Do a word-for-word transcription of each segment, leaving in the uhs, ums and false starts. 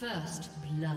First blood.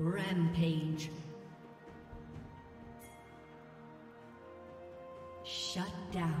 Rampage. Shut down.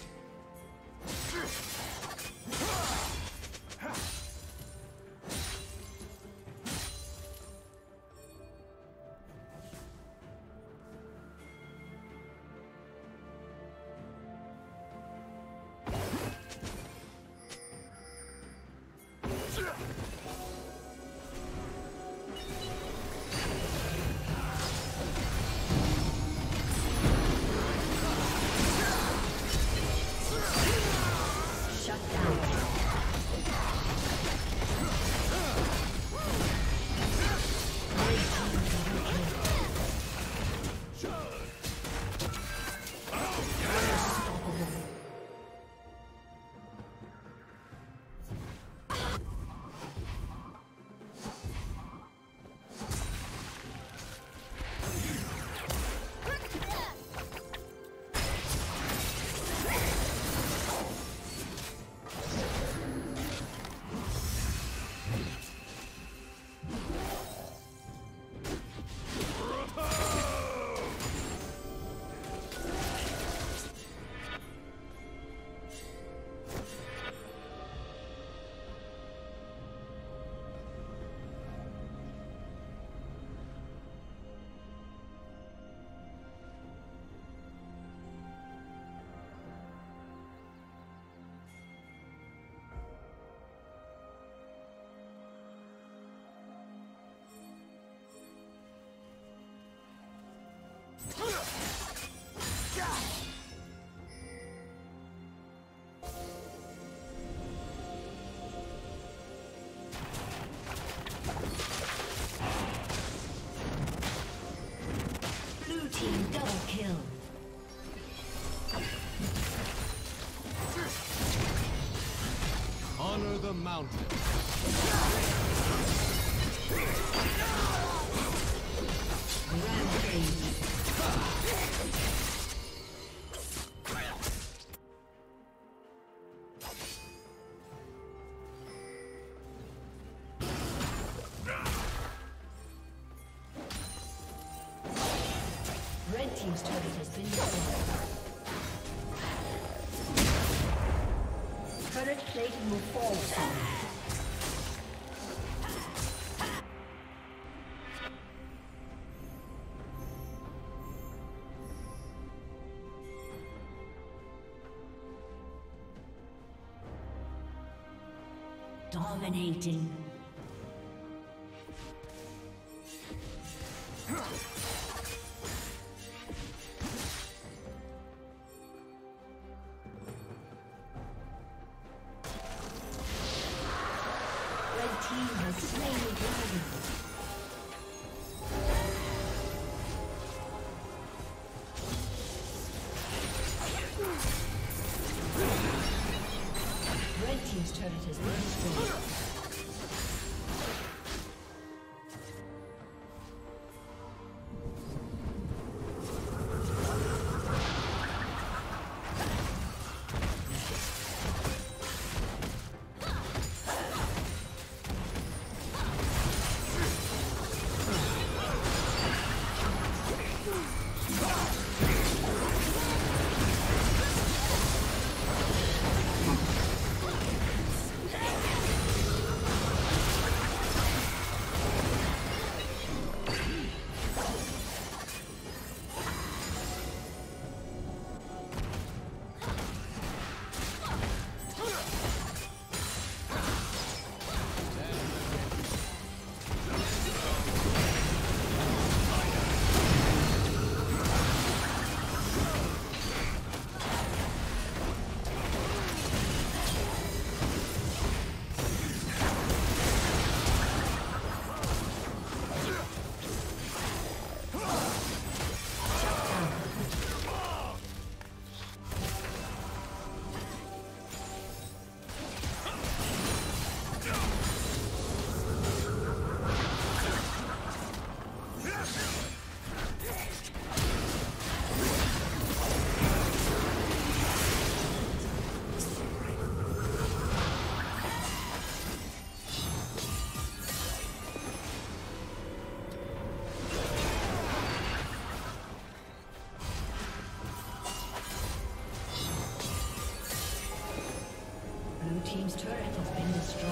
Honor the mountain. Dominating. Red team's turret has been destroyed.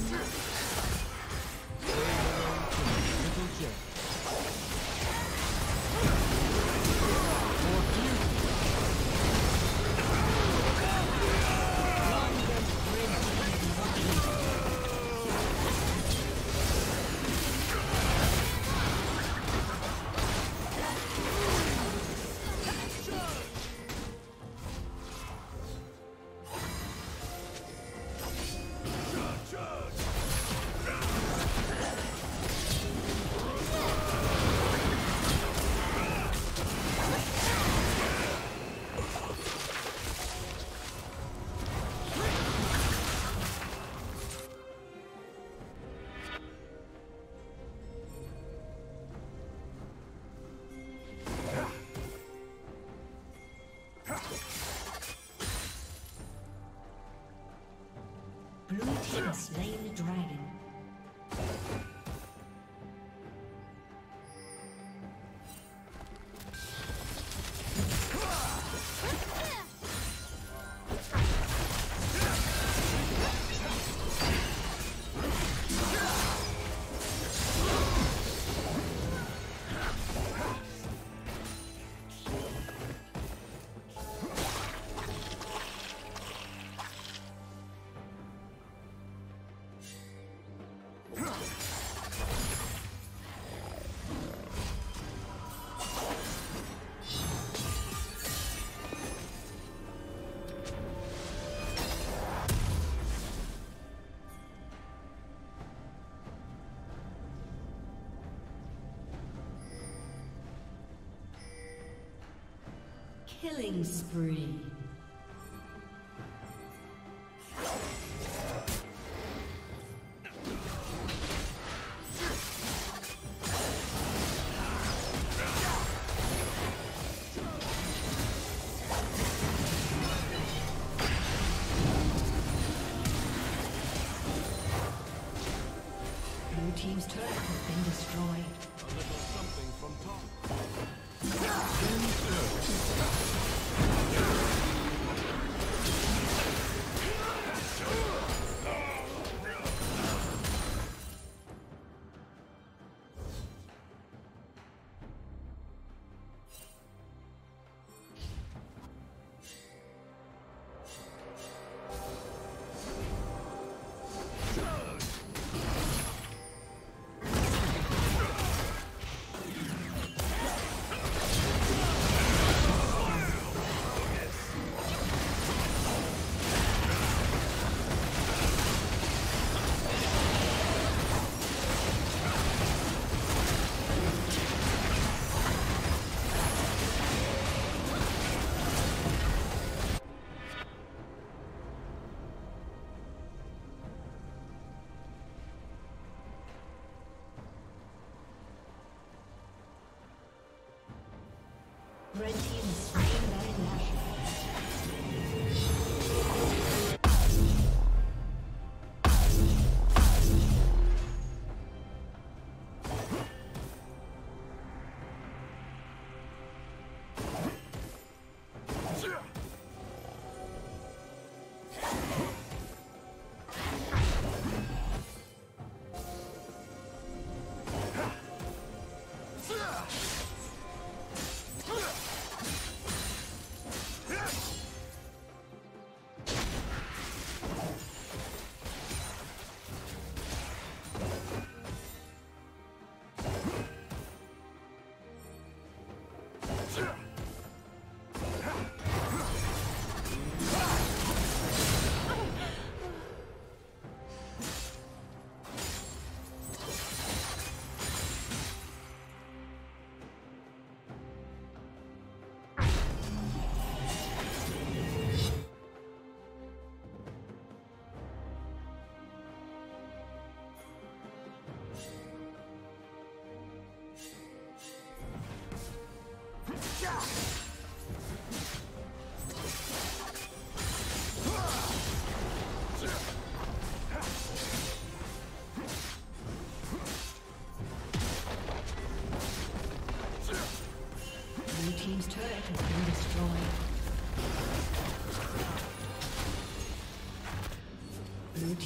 dragon. Killing spree. Blue team's turret has been destroyed. Red team is fighting very national. Turret has been destroyed. Blue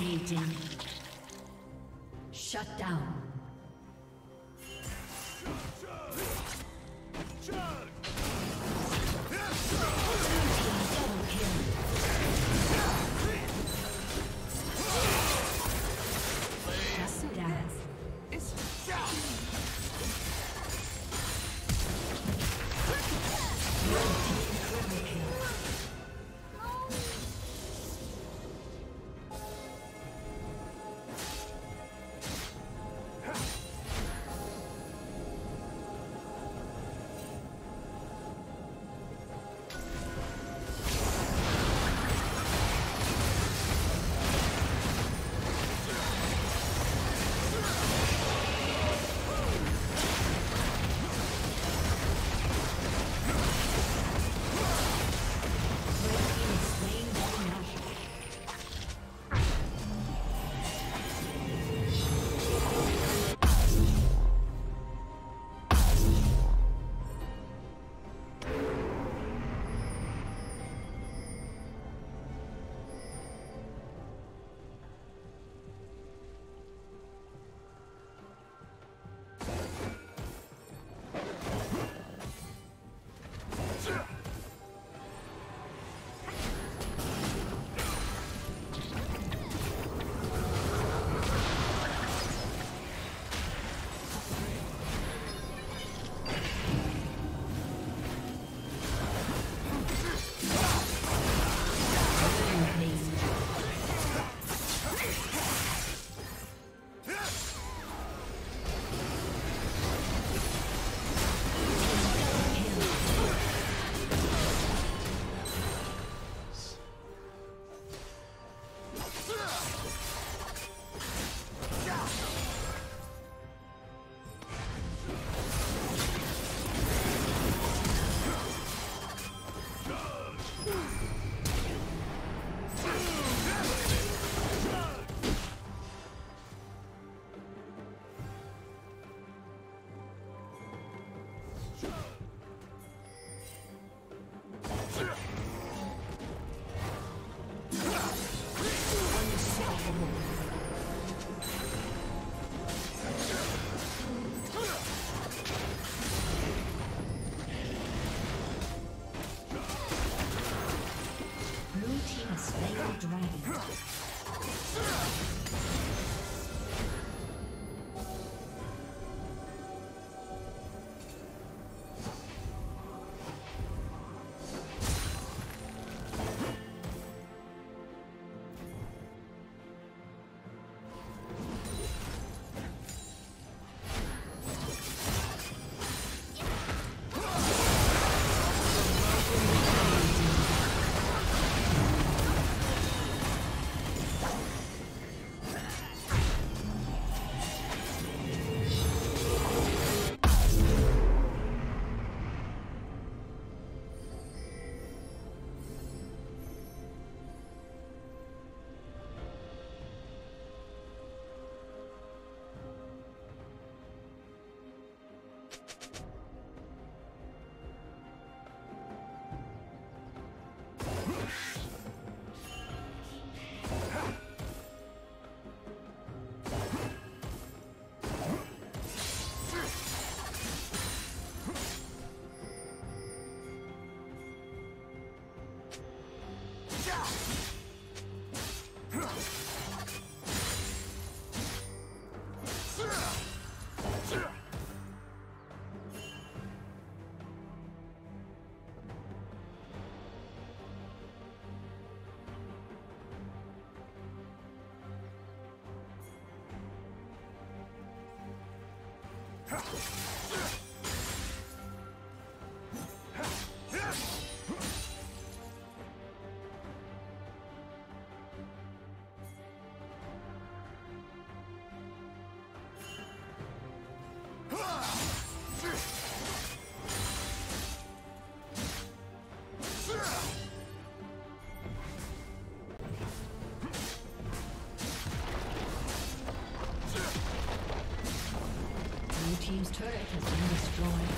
Dominating. Shut down. Team's turret has been destroyed.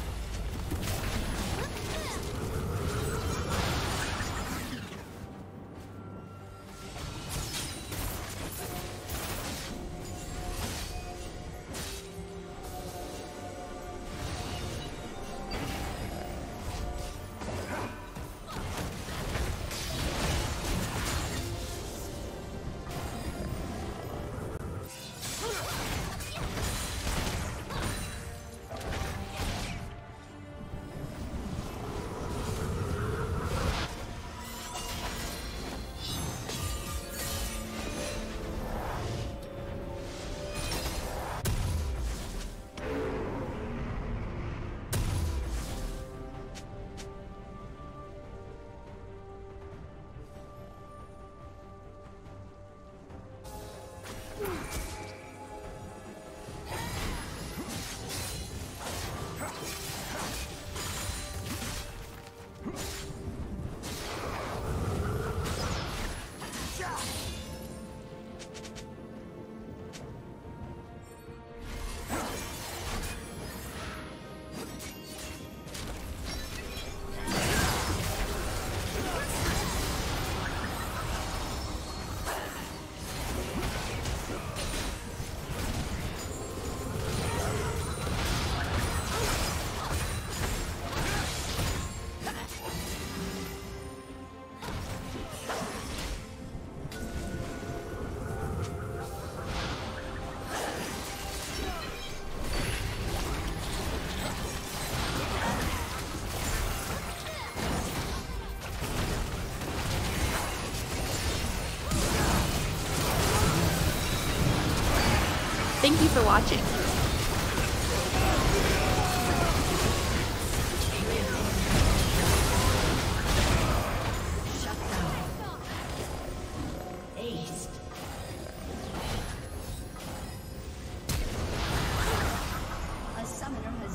Thank you for watching.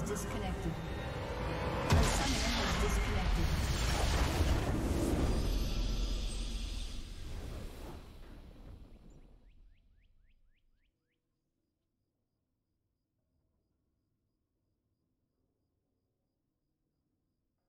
Disconnected.